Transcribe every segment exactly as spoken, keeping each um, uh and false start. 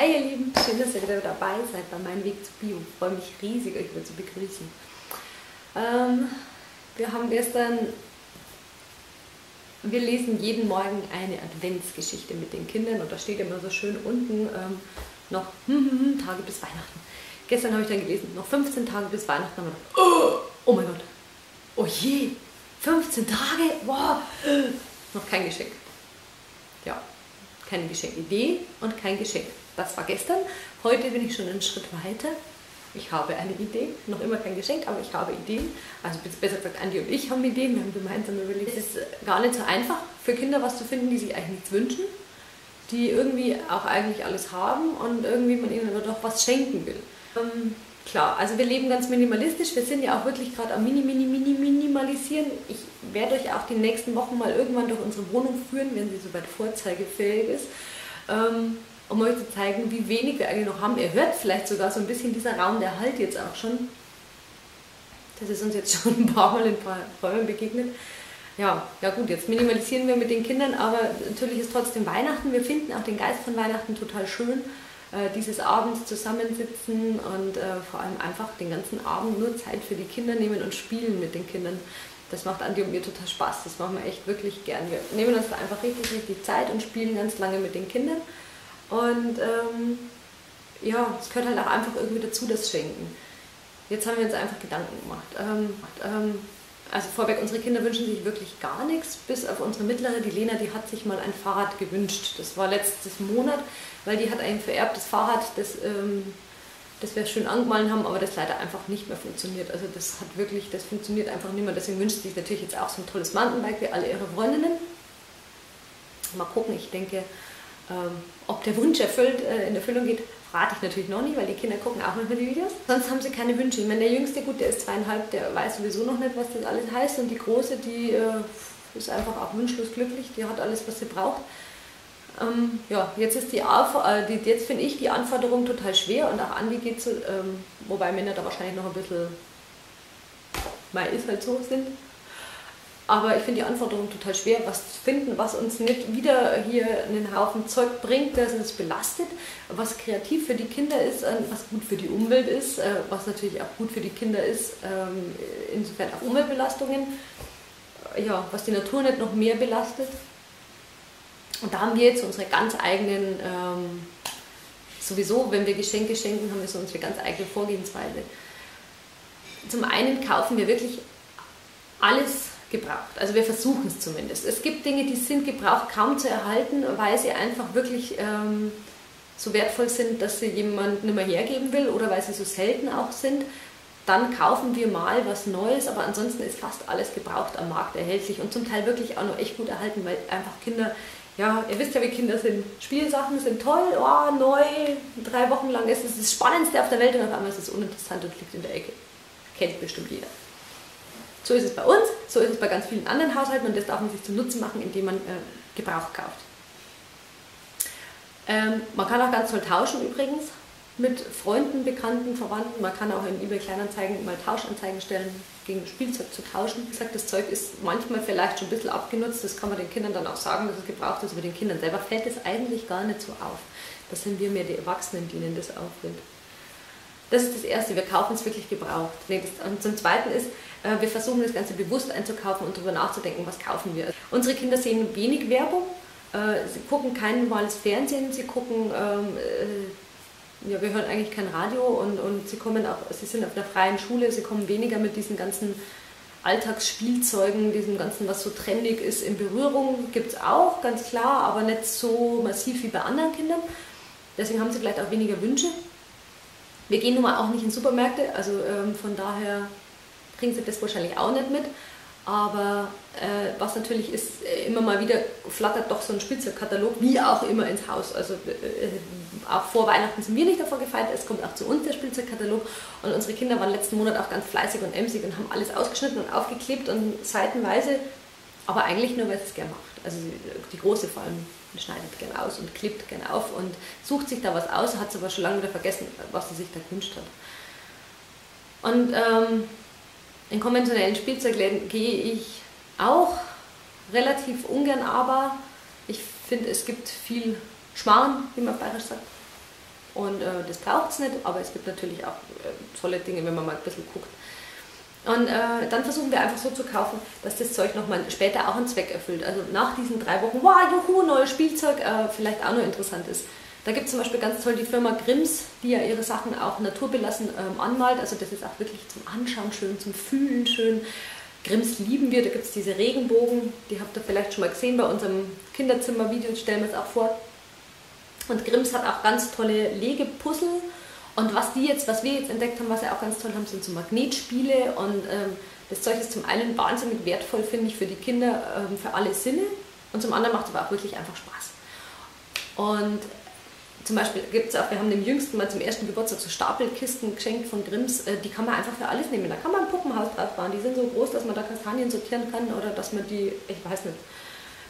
Hi ihr Lieben, schön, dass ihr wieder dabei seid bei Mein Weg zu Bio. Ich freue mich riesig, euch wieder zu begrüßen. Ähm, wir haben gestern, wir lesen jeden Morgen eine Adventsgeschichte mit den Kindern und da steht immer so schön unten ähm, noch Tage bis Weihnachten. Gestern habe ich dann gelesen, noch fünfzehn Tage bis Weihnachten. Und dann, oh, oh mein Gott, oh je, fünfzehn Tage, wow, noch kein Geschenk. Ja, keine Geschenkidee und kein Geschenk. Das war gestern. Heute bin ich schon einen Schritt weiter. Ich habe eine Idee. Noch immer kein Geschenk, aber ich habe Ideen. Also besser gesagt, Andi und ich haben Ideen. Wir haben gemeinsam überlegt. Es ist gar nicht so einfach für Kinder was zu finden, die sich eigentlich nichts wünschen, die irgendwie auch eigentlich alles haben und irgendwie man ihnen aber doch was schenken will. Ähm, klar, also wir leben ganz minimalistisch. Wir sind ja auch wirklich gerade am mini, mini, mini, minimalisieren. Ich werde euch auch die nächsten Wochen mal irgendwann durch unsere Wohnung führen, wenn sie soweit vorzeigefähig ist. Ähm, um euch zu zeigen, wie wenig wir eigentlich noch haben. Ihr hört vielleicht sogar so ein bisschen dieser Raum, der halt jetzt auch schon, das ist uns jetzt schon ein paar Mal in ein paar Räumen begegnet. Ja, ja gut, jetzt minimalisieren wir mit den Kindern, aber natürlich ist trotzdem Weihnachten. Wir finden auch den Geist von Weihnachten total schön, äh, dieses Abends zusammensitzen und äh, vor allem einfach den ganzen Abend nur Zeit für die Kinder nehmen und spielen mit den Kindern. Das macht Andi und mir total Spaß, das machen wir echt wirklich gern. Wir nehmen uns da einfach richtig, richtig Zeit und spielen ganz lange mit den Kindern. Und ähm, ja, es gehört halt auch einfach irgendwie dazu, das Schenken. Jetzt haben wir uns einfach Gedanken gemacht. Ähm, ähm, also vorweg, unsere Kinder wünschen sich wirklich gar nichts, bis auf unsere Mittlere, die Lena, die hat sich mal ein Fahrrad gewünscht. Das war letztes Monat, weil die hat ein vererbtes Fahrrad, das, ähm, das wir schön angemahlen haben, aber das leider einfach nicht mehr funktioniert. Also das hat wirklich, das funktioniert einfach nicht mehr. Deswegen wünscht sich natürlich jetzt auch so ein tolles Mountainbike wie alle ihre Freundinnen. Mal gucken, ich denke... Ähm, ob der Wunsch erfüllt, äh, in Erfüllung geht, rate ich natürlich noch nicht, weil die Kinder gucken auch manchmal die Videos. Sonst haben sie keine Wünsche. Ich meine, der Jüngste, gut, der ist zweieinhalb, der weiß sowieso noch nicht, was das alles heißt. Und die Große, die äh, ist einfach auch wunschlos glücklich, die hat alles, was sie braucht. Ähm, ja, jetzt ist die, äh, die jetzt finde ich die Anforderung total schwer und auch Andi geht so, ähm, wobei Männer da wahrscheinlich noch ein bisschen, mal ist halt so, sind. Aber ich finde die Anforderung total schwer, was zu finden, was uns nicht wieder hier einen Haufen Zeug bringt, das uns belastet, was kreativ für die Kinder ist, was gut für die Umwelt ist, was natürlich auch gut für die Kinder ist, insofern auch Umweltbelastungen, ja, was die Natur nicht noch mehr belastet. Und da haben wir jetzt unsere ganz eigenen, ähm, sowieso, wenn wir Geschenke schenken, haben wir so unsere ganz eigene Vorgehensweise. Zum einen kaufen wir wirklich alles gebraucht. Also wir versuchen es zumindest. Es gibt Dinge, die sind gebraucht kaum zu erhalten, weil sie einfach wirklich ähm, so wertvoll sind, dass sie jemand nicht mehr hergeben will oder weil sie so selten auch sind. Dann kaufen wir mal was Neues, aber ansonsten ist fast alles gebraucht am Markt erhältlich und zum Teil wirklich auch noch echt gut erhalten, weil einfach Kinder, ja, ihr wisst ja, wie Kinder sind. Spielsachen sind toll, oh, neu, drei Wochen lang ist es das Spannendste auf der Welt und auf einmal ist es uninteressant und liegt in der Ecke. Kennt bestimmt jeder. So ist es bei uns, so ist es bei ganz vielen anderen Haushalten und das darf man sich zum Nutzen machen, indem man äh, Gebrauch kauft. Ähm, man kann auch ganz toll tauschen übrigens mit Freunden, Bekannten, Verwandten. Man kann auch in eBay Kleinanzeigen mal Tauschanzeigen stellen, gegen Spielzeug zu tauschen. Wie gesagt, das Zeug ist manchmal vielleicht schon ein bisschen abgenutzt, das kann man den Kindern dann auch sagen, dass es gebraucht ist, aber den Kindern selber fällt es eigentlich gar nicht so auf. Das sind wir mehr die Erwachsenen, denen das auffällt. Das ist das Erste, wir kaufen es wirklich gebraucht. Und zum Zweiten ist, wir versuchen das Ganze bewusst einzukaufen und darüber nachzudenken, was kaufen wir. Unsere Kinder sehen wenig Werbung, sie gucken kein normales Fernsehen, sie gucken, ja, wir hören eigentlich kein Radio und, und sie, kommen auch, sie sind auf einer freien Schule, sie kommen weniger mit diesen ganzen Alltagsspielzeugen, diesem ganzen, was so trendig ist, in Berührung. Gibt es auch, ganz klar, aber nicht so massiv wie bei anderen Kindern. Deswegen haben sie vielleicht auch weniger Wünsche. Wir gehen nun mal auch nicht in Supermärkte, also ähm, von daher kriegen sie das wahrscheinlich auch nicht mit. Aber äh, was natürlich ist, äh, immer mal wieder flattert doch so ein Spielzeugkatalog, wie auch immer, ins Haus. Also äh, auch vor Weihnachten sind wir nicht davor gefeit, es kommt auch zu uns der Spielzeugkatalog. Und unsere Kinder waren letzten Monat auch ganz fleißig und emsig und haben alles ausgeschnitten und aufgeklebt und seitenweise, aber eigentlich nur, weil sie es gerne macht. Also die Große vor allem. Schneidet gern aus und klebt gern auf und sucht sich da was aus, hat sie aber schon lange wieder vergessen, was sie sich da gewünscht hat. Und ähm, in konventionellen Spielzeugläden gehe ich auch relativ ungern, aber ich finde, es gibt viel Schmarrn, wie man bayerisch sagt. und äh, das braucht es nicht, aber es gibt natürlich auch äh, tolle Dinge, wenn man mal ein bisschen guckt. Und äh, dann versuchen wir einfach so zu kaufen, dass das Zeug nochmal später auch einen Zweck erfüllt. Also nach diesen drei Wochen, wow, juhu, neues Spielzeug, äh, vielleicht auch noch interessant ist. Da gibt es zum Beispiel ganz toll die Firma Grimms, die ja ihre Sachen auch naturbelassen ähm, anmalt. Also das ist auch wirklich zum Anschauen schön, zum Fühlen schön. Grimms lieben wir, da gibt es diese Regenbogen, die habt ihr vielleicht schon mal gesehen bei unserem Kinderzimmer-Video, stellen wir es auch vor. Und Grimms hat auch ganz tolle Legepuzzle. Und was die jetzt, was wir jetzt entdeckt haben, was sie auch ganz toll haben, sind so Magnetspiele. Und ähm, das Zeug ist zum einen wahnsinnig wertvoll, finde ich, für die Kinder, ähm, für alle Sinne. Und zum anderen macht es aber auch wirklich einfach Spaß. Und zum Beispiel gibt es auch, wir haben dem Jüngsten mal zum ersten Geburtstag so Stapelkisten geschenkt von Grimms. Äh, die kann man einfach für alles nehmen. Da kann man ein Puppenhaus drauf bauen. Die sind so groß, dass man da Kastanien sortieren kann oder dass man die, ich weiß nicht,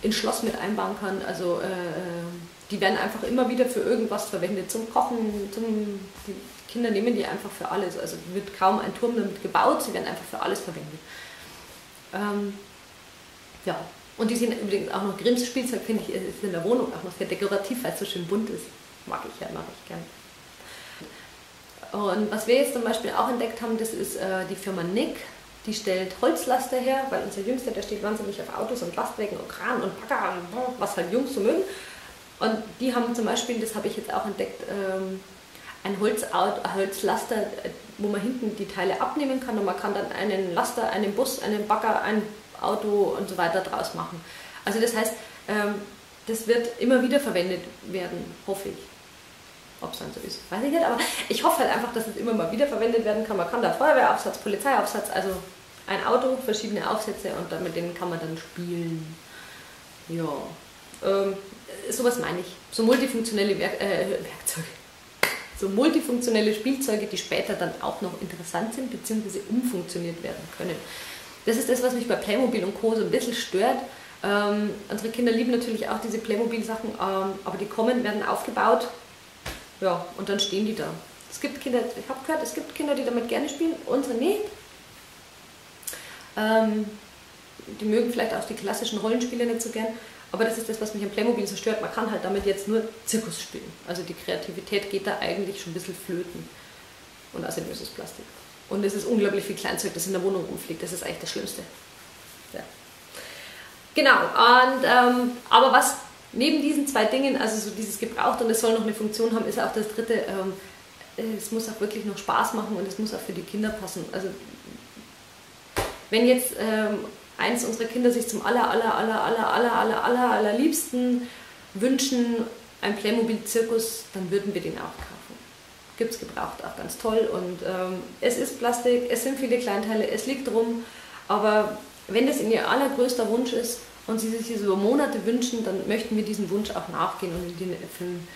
ins Schloss mit einbauen kann. Also äh, die werden einfach immer wieder für irgendwas verwendet, zum Kochen, zum, die Kinder nehmen die einfach für alles, also wird kaum ein Turm damit gebaut, sie werden einfach für alles verwendet. Ähm, ja, und die sind übrigens auch noch, Grimms Spielzeug finde ich, ist in der Wohnung auch noch sehr dekorativ, weil es so schön bunt ist, mag ich ja, mag ich gern. Und was wir jetzt zum Beispiel auch entdeckt haben, das ist äh, die Firma Nick, die stellt Holzlaster her, weil unser Jüngster, der steht wahnsinnig auf Autos und Lastwagen und Kran und Bagger und was halt Jungs so mögen. Und die haben zum Beispiel, das habe ich jetzt auch entdeckt, ein Holzlaster, wo man hinten die Teile abnehmen kann und man kann dann einen Laster, einen Bus, einen Bagger, ein Auto und so weiter draus machen. Also das heißt, das wird immer wieder verwendet werden, hoffe ich. Ob es dann so ist, weiß ich nicht, aber ich hoffe halt einfach, dass es immer mal wieder verwendet werden kann. Man kann da Feuerwehraufsatz, Polizeiaufsatz, also ein Auto, verschiedene Aufsätze und mit denen kann man dann spielen. Ja. Ähm, sowas meine ich. So multifunktionelle Werk äh, Werkzeuge. So multifunktionelle Spielzeuge, die später dann auch noch interessant sind bzw. umfunktioniert werden können. Das ist das, was mich bei Playmobil und Co. so ein bisschen stört. Ähm, unsere Kinder lieben natürlich auch diese Playmobil-Sachen, ähm, aber die kommen, werden aufgebaut, ja, und dann stehen die da. Es gibt Kinder, ich habe gehört, es gibt Kinder, die damit gerne spielen, unsere nicht. Ähm, die mögen vielleicht auch die klassischen Rollenspiele nicht so gern. Aber das ist das, was mich am Playmobil so stört. Man kann halt damit jetzt nur Zirkus spielen. Also die Kreativität geht da eigentlich schon ein bisschen flöten. Und außerdem ist es Plastik. Und es ist unglaublich viel Kleinzeug, das in der Wohnung rumfliegt. Das ist eigentlich das Schlimmste. Ja. Genau. Und, ähm, aber was neben diesen zwei Dingen, also so dieses Gebraucht und es soll noch eine Funktion haben, ist auch das Dritte, ähm, es muss auch wirklich noch Spaß machen und es muss auch für die Kinder passen. Also wenn jetzt... Ähm, eins unserer Kinder sich zum aller, aller, aller, aller, aller, aller, aller, allerliebsten wünschen, ein Playmobil-Zirkus, dann würden wir den auch kaufen. Gibt es gebraucht, auch ganz toll. Und ähm, es ist Plastik, es sind viele Kleinteile, es liegt rum. Aber wenn das in ihr allergrößter Wunsch ist und sie sich über Monate wünschen, dann möchten wir diesen Wunsch auch nachgehen und ihn erfüllen.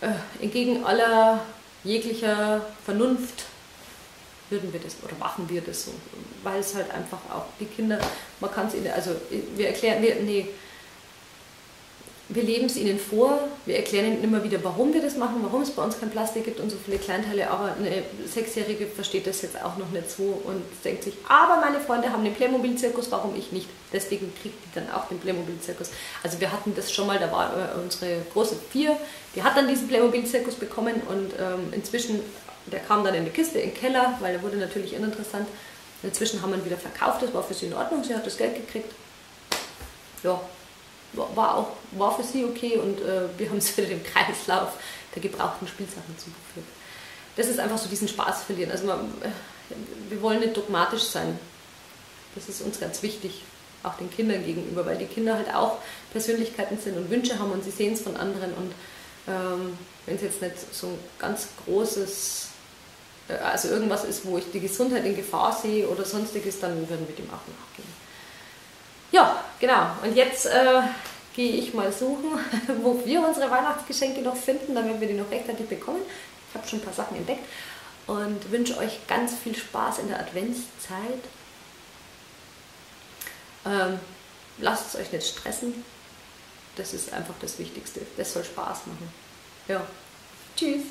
Äh, entgegen aller jeglicher Vernunft würden wir das oder machen wir das so, weil es halt einfach auch die Kinder, man kann es ihnen, also wir erklären, wir, nee, wir leben es ihnen vor, wir erklären ihnen immer wieder, warum wir das machen, warum es bei uns kein Plastik gibt und so viele Kleinteile, aber eine Sechsjährige versteht das jetzt auch noch nicht so und denkt sich, aber meine Freunde haben den Playmobil-Zirkus, warum ich nicht? Deswegen kriegt die dann auch den Playmobil-Zirkus. Also wir hatten das schon mal, da war unsere große Vier, die hat dann diesen Playmobil-Zirkus bekommen und ähm, inzwischen, der kam dann in die Kiste, in den Keller, weil der wurde natürlich uninteressant. Inzwischen haben wir ihn wieder verkauft, das war für sie in Ordnung, sie hat das Geld gekriegt. Ja, war auch war für sie okay und äh, wir haben es wieder dem Kreislauf der gebrauchten Spielsachen zugeführt. Das ist einfach so diesen Spaß verlieren. Also man, wir wollen nicht dogmatisch sein. Das ist uns ganz wichtig, auch den Kindern gegenüber, weil die Kinder halt auch Persönlichkeiten sind und Wünsche haben und sie sehen es von anderen. Und ähm, wenn es jetzt nicht so ein ganz großes... also irgendwas ist, wo ich die Gesundheit in Gefahr sehe oder sonstiges, dann würden wir dem auch nachgehen. Ja, genau. Und jetzt äh, gehe ich mal suchen, wo wir unsere Weihnachtsgeschenke noch finden, damit wir die noch rechtzeitig bekommen. Ich habe schon ein paar Sachen entdeckt und wünsche euch ganz viel Spaß in der Adventszeit. Ähm, lasst es euch nicht stressen. Das ist einfach das Wichtigste. Das soll Spaß machen. Ja. Tschüss.